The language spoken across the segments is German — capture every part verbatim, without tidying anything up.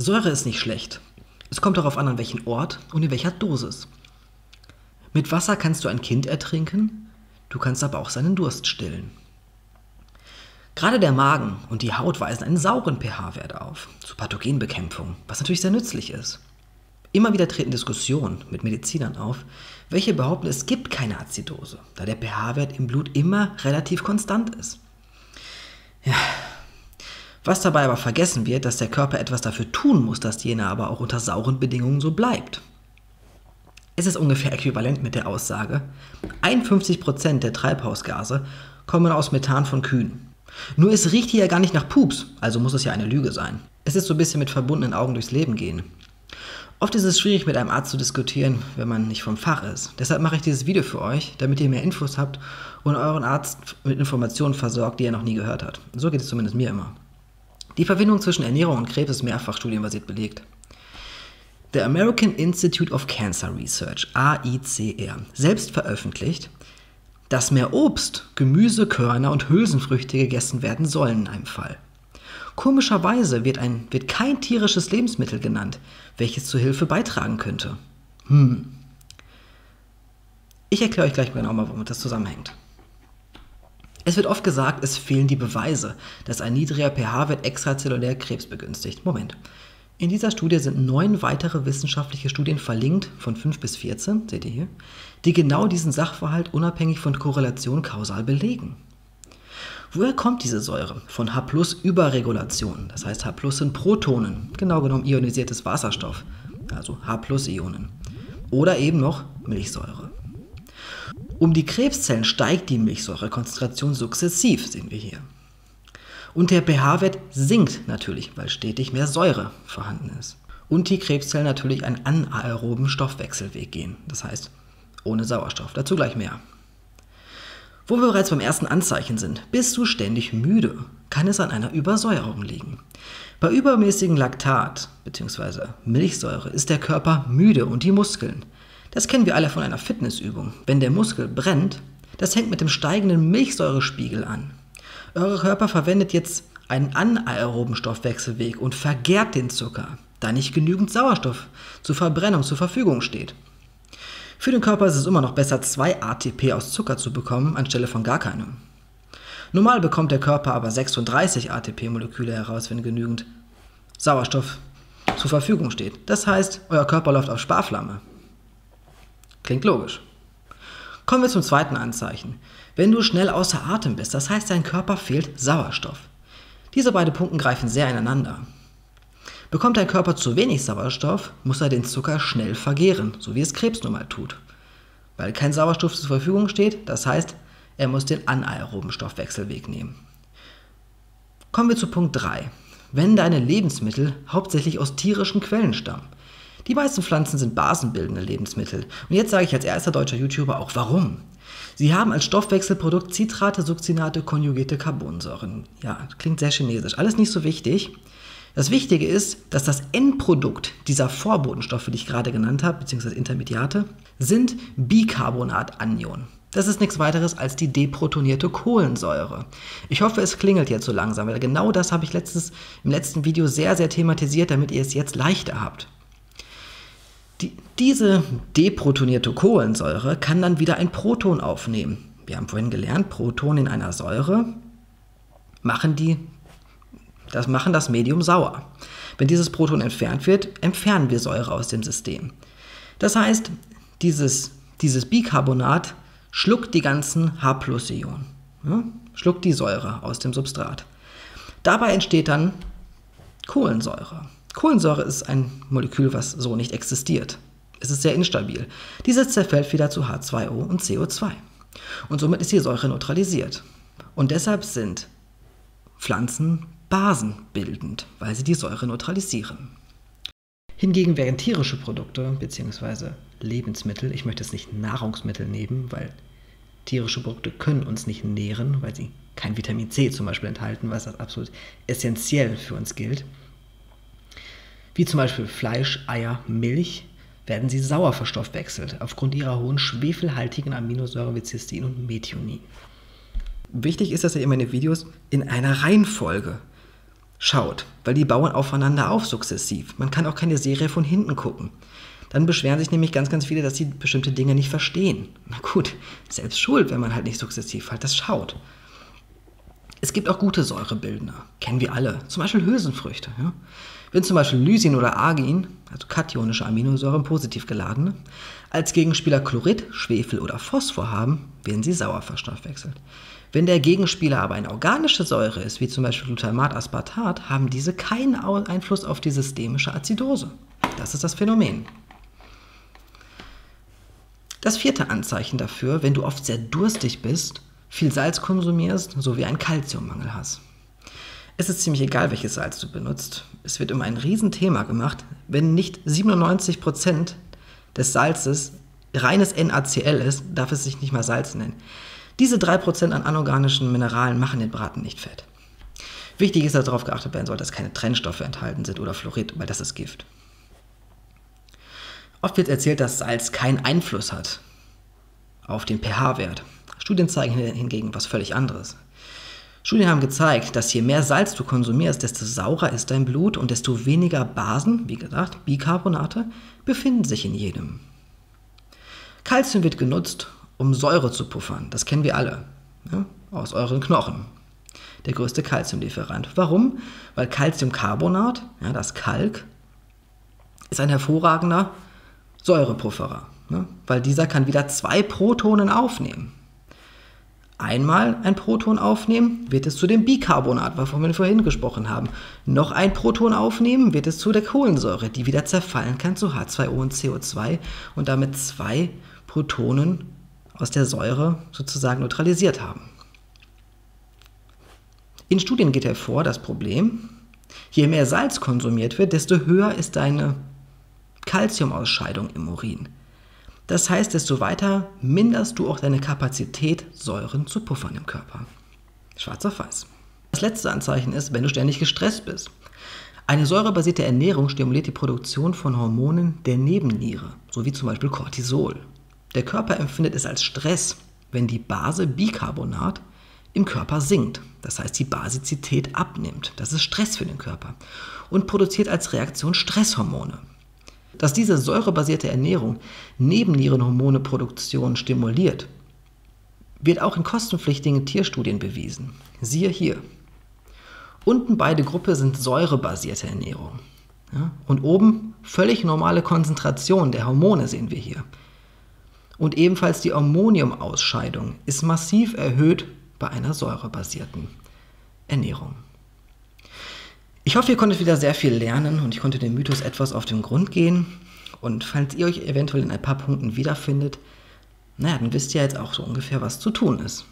Säure ist nicht schlecht. Es kommt darauf an, an welchem Ort und in welcher Dosis. Mit Wasser kannst du ein Kind ertrinken, du kannst aber auch seinen Durst stillen. Gerade der Magen und die Haut weisen einen sauren pH-Wert auf, zur Pathogenbekämpfung, was natürlich sehr nützlich ist. Immer wieder treten Diskussionen mit Medizinern auf, welche behaupten, es gibt keine Azidose, da der pH-Wert im Blut immer relativ konstant ist. Ja. Was dabei aber vergessen wird, dass der Körper etwas dafür tun muss, dass jener aber auch unter sauren Bedingungen so bleibt. Es ist ungefähr äquivalent mit der Aussage, einundfünfzig Prozent der Treibhausgase kommen aus Methan von Kühen. Nur es riecht hier ja gar nicht nach Pups, also muss es ja eine Lüge sein. Es ist so ein bisschen mit verbundenen Augen durchs Leben gehen. Oft ist es schwierig, mit einem Arzt zu diskutieren, wenn man nicht vom Fach ist. Deshalb mache ich dieses Video für euch, damit ihr mehr Infos habt und euren Arzt mit Informationen versorgt, die er noch nie gehört hat. So geht es zumindest mir immer. Die Verbindung zwischen Ernährung und Krebs ist mehrfach studienbasiert belegt. The American Institute of Cancer Research, A I C R, selbst veröffentlicht, dass mehr Obst, Gemüse, Körner und Hülsenfrüchte gegessen werden sollen in einem Fall. Komischerweise wird, ein, wird kein tierisches Lebensmittel genannt, welches zur Hilfe beitragen könnte. Hm. Ich erkläre euch gleich genau mal, womit das zusammenhängt. Es wird oft gesagt, es fehlen die Beweise, dass ein niedriger pH-Wert extrazellulär Krebs begünstigt. Moment. In dieser Studie sind neun weitere wissenschaftliche Studien verlinkt, von fünf bis vierzehn, seht ihr hier, die genau diesen Sachverhalt unabhängig von Korrelation kausal belegen. Woher kommt diese Säure? Von H plus Überregulation, das heißt H plus sind Protonen, genau genommen ionisiertes Wasserstoff, also H plus Ionen, oder eben noch Milchsäure. Um die Krebszellen steigt die Milchsäurekonzentration sukzessiv, sehen wir hier. Und der pH-Wert sinkt natürlich, weil stetig mehr Säure vorhanden ist. Und die Krebszellen natürlich einen anaeroben Stoffwechselweg gehen, das heißt ohne Sauerstoff. Dazu gleich mehr. Wo wir bereits beim ersten Anzeichen sind, bist du ständig müde, kann es an einer Übersäuerung liegen. Bei übermäßigem Laktat bzw. Milchsäure ist der Körper müde und die Muskeln. Das kennen wir alle von einer Fitnessübung. Wenn der Muskel brennt, das hängt mit dem steigenden Milchsäurespiegel an. Euer Körper verwendet jetzt einen anaeroben Stoffwechselweg und vergärt den Zucker, da nicht genügend Sauerstoff zur Verbrennung zur Verfügung steht. Für den Körper ist es immer noch besser, zwei A T P aus Zucker zu bekommen, anstelle von gar keinem. Normal bekommt der Körper aber sechsunddreißig A T P-Moleküle heraus, wenn genügend Sauerstoff zur Verfügung steht. Das heißt, euer Körper läuft auf Sparflamme. Klingt logisch. Kommen wir zum zweiten Anzeichen. Wenn du schnell außer Atem bist, das heißt, dein Körper fehlt Sauerstoff. Diese beiden Punkte greifen sehr ineinander. Bekommt dein Körper zu wenig Sauerstoff, muss er den Zucker schnell vergären, so wie es Krebs nun mal tut. Weil kein Sauerstoff zur Verfügung steht, das heißt, er muss den anaeroben Stoffwechselweg nehmen. Kommen wir zu Punkt drei. Wenn deine Lebensmittel hauptsächlich aus tierischen Quellen stammen. Die meisten Pflanzen sind basenbildende Lebensmittel. Und jetzt sage ich als erster deutscher YouTuber auch warum. Sie haben als Stoffwechselprodukt Citrate, Succinate, konjugierte Carbonsäuren. Ja, klingt sehr chinesisch. Alles nicht so wichtig. Das Wichtige ist, dass das Endprodukt dieser Vorbotenstoffe, die ich gerade genannt habe, beziehungsweise Intermediate, sind Bicarbonat-Anion. Das ist nichts weiteres als die deprotonierte Kohlensäure. Ich hoffe, es klingelt jetzt so langsam, weil genau das habe ich letztens, im letzten Video sehr, sehr thematisiert, damit ihr es jetzt leichter habt. Die, diese deprotonierte Kohlensäure kann dann wieder ein Proton aufnehmen. Wir haben vorhin gelernt, Protonen in einer Säure machen, die, das, machen das Medium sauer. Wenn dieses Proton entfernt wird, entfernen wir Säure aus dem System. Das heißt, dieses, dieses Bicarbonat schluckt die ganzen H plus Ionen, ja? Schluckt die Säure aus dem Substrat. Dabei entsteht dann Kohlensäure. Kohlensäure ist ein Molekül, was so nicht existiert. Es ist sehr instabil. Dieses zerfällt wieder zu H zwei O und C O zwei. Und somit ist die Säure neutralisiert. Und deshalb sind Pflanzen basenbildend, weil sie die Säure neutralisieren. Hingegen wären tierische Produkte bzw. Lebensmittel, ich möchte es nicht Nahrungsmittel nehmen, weil tierische Produkte können uns nicht nähren, weil sie kein Vitamin C zum Beispiel enthalten, was als absolut essentiell für uns gilt. Wie zum Beispiel Fleisch, Eier, Milch, werden sie sauer verstoffwechselt, aufgrund ihrer hohen schwefelhaltigen Aminosäuren wie Cystein und Methionin. Wichtig ist, dass ihr in meine Videos in einer Reihenfolge schaut, weil die bauen aufeinander auf sukzessiv. Man kann auch keine Serie von hinten gucken. Dann beschweren sich nämlich ganz, ganz viele, dass sie bestimmte Dinge nicht verstehen. Na gut, selbst schuld, wenn man halt nicht sukzessiv halt das schaut. Es gibt auch gute Säurebildner, kennen wir alle, zum Beispiel Hülsenfrüchte. Ja? Wenn zum Beispiel Lysin oder Argin, also kationische Aminosäuren, positiv geladene, als Gegenspieler Chlorid, Schwefel oder Phosphor haben, werden sie sauer verstoffwechselt. Wenn der Gegenspieler aber eine organische Säure ist, wie zum Beispiel Glutamat, Aspartat, haben diese keinen Einfluss auf die systemische Azidose. Das ist das Phänomen. Das vierte Anzeichen dafür, wenn du oft sehr durstig bist, viel Salz konsumierst, sowie einen Kalziummangel hast. Es ist ziemlich egal, welches Salz du benutzt. Es wird immer ein Riesenthema gemacht, wenn nicht siebenundneunzig Prozent des Salzes reines NaCl ist, darf es sich nicht mal Salz nennen. Diese drei Prozent an anorganischen Mineralen machen den Braten nicht fett. Wichtig ist, dass darauf geachtet werden soll, dass keine Trennstoffe enthalten sind oder Fluorid, weil das ist Gift. Oft wird erzählt, dass Salz keinen Einfluss hat auf den pH-Wert. Studien zeigen hingegen was völlig anderes. Studien haben gezeigt, dass je mehr Salz du konsumierst, desto saurer ist dein Blut und desto weniger Basen, wie gesagt, Bicarbonate, befinden sich in jedem. Kalzium wird genutzt, um Säure zu puffern. Das kennen wir alle, ja, aus euren Knochen. Der größte Kalziumlieferant. Warum? Weil Kalziumcarbonat, ja, das Kalk, ist ein hervorragender Säurepufferer, ne? Weil dieser kann wieder zwei Protonen aufnehmen. Einmal ein Proton aufnehmen, wird es zu dem Bicarbonat, wovon wir vorhin gesprochen haben. Noch ein Proton aufnehmen, wird es zu der Kohlensäure, die wieder zerfallen kann zu H zwei O und C O zwei und damit zwei Protonen aus der Säure sozusagen neutralisiert haben. In Studien geht hervor das Problem, je mehr Salz konsumiert wird, desto höher ist deine Kalziumausscheidung im Urin. Das heißt, desto weiter minderst du auch deine Kapazität, Säuren zu puffern im Körper. Schwarz auf weiß. Das letzte Anzeichen ist, wenn du ständig gestresst bist. Eine säurebasierte Ernährung stimuliert die Produktion von Hormonen der Nebenniere, so wie zum Beispiel Cortisol. Der Körper empfindet es als Stress, wenn die Base Bicarbonat im Körper sinkt. Das heißt, die Basizität abnimmt. Das ist Stress für den Körper und produziert als Reaktion Stresshormone. Dass diese säurebasierte Ernährung Nebennierenhormoneproduktion stimuliert, wird auch in kostenpflichtigen Tierstudien bewiesen. Siehe hier. Unten beide Gruppen sind säurebasierte Ernährung. Ja? Und oben völlig normale Konzentration der Hormone sehen wir hier. Und ebenfalls die Ammoniumausscheidung ist massiv erhöht bei einer säurebasierten Ernährung. Ich hoffe, ihr konntet wieder sehr viel lernen und ich konnte dem Mythos etwas auf den Grund gehen. Und falls ihr euch eventuell in ein paar Punkten wiederfindet, naja, dann wisst ihr jetzt auch so ungefähr, was zu tun ist.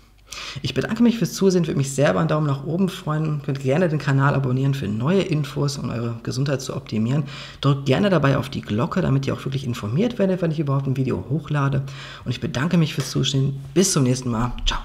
Ich bedanke mich fürs Zusehen, würde mich sehr über einen Daumen nach oben freuen. Könnt gerne den Kanal abonnieren für neue Infos, um eure Gesundheit zu optimieren. Drückt gerne dabei auf die Glocke, damit ihr auch wirklich informiert werdet, wenn ich überhaupt ein Video hochlade. Und ich bedanke mich fürs Zusehen. Bis zum nächsten Mal. Ciao.